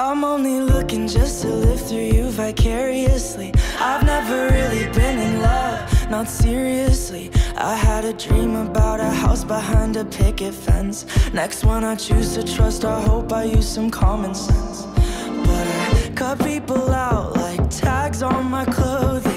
I'm only looking just to live through you vicariously. I've never really been in love, not seriously. I had a dream about a house behind a picket fence. Next one I choose to trust, I hope I use some common sense. But I cut people out like tags on my clothes.